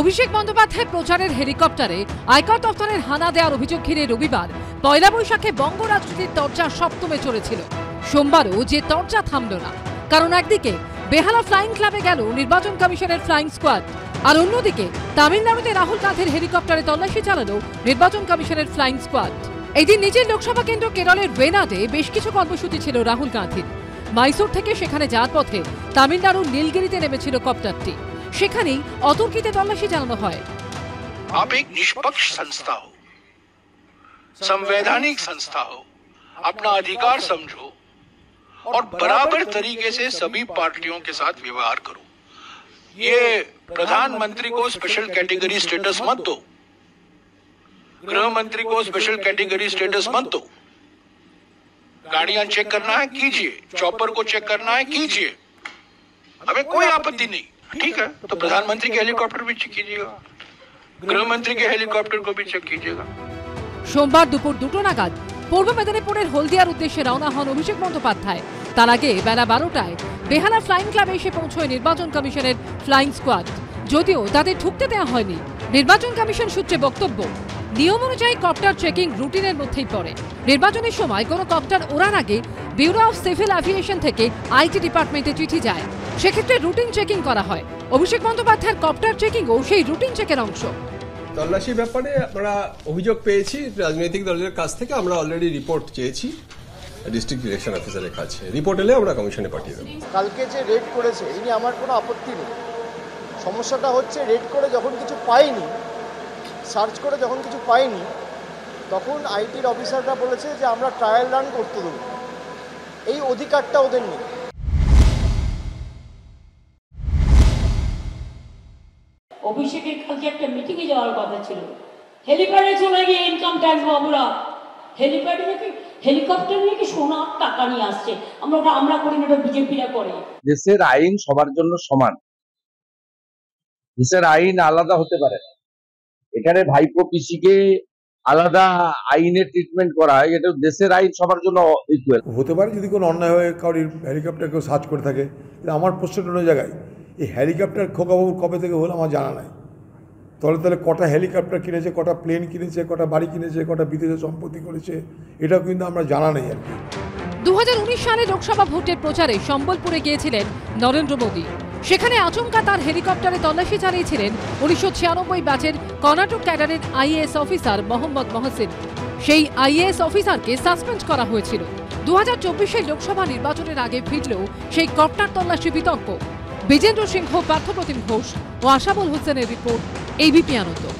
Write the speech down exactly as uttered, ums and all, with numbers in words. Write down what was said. অভিষেক বন্দ্যোপাধ্যায় প্রচারের হেলিকপ্টারে আয়কর দপ্তরের হানা দেওয়ার অভিযোগ ঘিরে রবিবার পয়লা বৈশাখে বঙ্গ রাজনীতির তরজা সপ্তমে চড়েছিল। সোমবারও যে তরজা থামল না, কারণ একদিকে বেহালা ফ্লাইং ক্লাবে গেল নির্বাচন কমিশনের ফ্লাইং স্কোয়াড, আর অন্যদিকে তামিলনাড়ুতে রাহুল গান্ধীর হেলিকপ্টারে তল্লাশি চালালো নির্বাচন কমিশনের ফ্লাইং স্কোয়াড। এদিন নিজের লোকসভা কেন্দ্র কেরলের বেনাডে বেশ কিছু কর্মসূচি ছিল রাহুল গান্ধীর। মাইসোর থেকে সেখানে যাওয়ার পথে তামিলনাড়ুর নীলগিরিতে নেমেছিল কপ্টারটি। সেখানেই অতর্কিতে তল্লাশি চালানো হয়। आप एक निष्पक्ष संस्था हो, संवैधानिक संस्था हो, अपना अधिकार समझो और बराबर तरीके से सभी पार्टियों के साथ व्यवहार करो। ये प्रधानमंत्री को स्पेशल कैटेगरी स्टेटस मत दो, गृह मंत्री को स्पेशल कैटेगरी स्टेटस मत दो। गाड़ियां चेक करना है कीजिए, चॉपर को चेक करना है कीजिए, हमें कोई आपत्ति नहीं। ठीक है, तो प्रधानमंत्री के हेलीकॉप्टर भी चेक कीजिएगा, गृह मंत्री के हेलीकॉप्टर को भी चेक कीजिएगा। সোমবার দুপুর দুটো নাগাদ পূর্ব মেদিনীপুরের হলদিয়ার উদ্দেশ্যে রওনা হন অভিষেক বন্দ্যোপাধ্যায়। তার আগে বেলা বারোটায় বেহালা ফ্লাইং ক্লাবে এসে পৌঁছয় নির্বাচন কমিশনের ফ্লাইং স্কোয়াড। যদিও তাদের ঢুকতে দেওয়া হয়নি। নির্বাচন কমিশন সূত্রে বক্তব্য, নিয়ম অনুযায়ী কপ্টার চেকিং রুটিনের মধ্যেই পড়ে। নির্বাচনের সময় কোনো কপ্টার ওড়ার আগে ব্যুরো অফ সিভিল অ্যাভিয়েশন থেকে আইটি ডিপার্টমেন্টে চিঠি যায়, সেক্ষেত্রে রুটিন চেকিং করা হয়। অভিষেক বন্দ্যোপাধ্যায়ের কপ্টার চেকিং ও সেই রুটিন চেকের অংশ। তল্লাশির ব্যাপারে আমরা অভিযোগ পেয়েছি রাজনৈতিক দলের কাছ থেকে, আমরা অলরেডি রিপোর্ট চেয়েছি ডিস্ট্রিক্ট ইলেকশন অফিসারের কাছে। রিপোর্ট এলে আমরা কমিশনে পাঠিয়ে দেব। কালকে যে রেড করেছে এই নিয়ে আমার কোনো আপত্তি নেই। সমস্যাটা হচ্ছে রেড করে যখন কিছু পাইনি, সার্চ করে যখন কিছু পাইনি, তখন আইটির অফিসাররা বলেছে যে আমরা ট্রায়াল রান করতে দেবো। এই অধিকারটা ওদের নেই। অভিষেকের কালকে একটা মিটিংয়ে যাওয়ার কথা ছিল, হেলিপ্যাডে চলে গিয়ে ইনকাম ট্যাক্স বাবুরা হেলিপ্যাড থেকে হেলিকপ্টার নিয়ে কি সোনার টাকা নিয়ে আসছে। আমরা ওটা আমরা করি না, ওটা বিজেপিরা করে। দেশের আইন সবার জন্য সমান, দেশের আইন আলাদা হতে পারে না। এখানে ভাইপো পিসিকে আলাদা আইনে ট্রিটমেন্ট করা হয়, এটা দেশের আইন সবার জন্য ইকুয়াল হতে পারে। যদি কোনো অন্যায় হয়, কারোর হেলিকপ্টার কেউ সার্চ করে থাকে, আমার প্রশ্ন অন্য জায়গায়, এই হেলিকপ্টার খোকাবাবুর কবে থেকে হলো আমার জানা নাই। তলে তলে কটা হেলিকপ্টার কিনেছে, কটা প্লেন কিনেছে, কটা বাড়ি কিনেছে, কটা বিদেশে সম্পত্তি করেছে, এটাও কিন্তু আমরা জানা নেই আর কি। দু হাজার উনিশ সালে লোকসভা ভোটের প্রচারে সম্বলপুরে গিয়েছিলেন নরেন্দ্র মোদী। সেখানে আচমকা তার হেলিকপ্টারে তল্লাশি চালিয়েছিলেন উনিশশো ছিয়ানব্বই ব্যাচের কর্ণাটক ক্যাডারের আইএএস অফিসার মহম্মদ মহসিন। সেই আইএএস অফিসারকে সাসপেন্ড করা হয়েছিল। দু হাজার চব্বিশে লোকসভা নির্বাচনের আগে ফিরলেও সেই কপ্টার তল্লাশি বিতর্ক। বিজেন্দ্র সিংহ, পার্থপ্রতিম ঘোষ ও আশাবুল হোসেনের রিপোর্ট, এবিপি আনন্দ।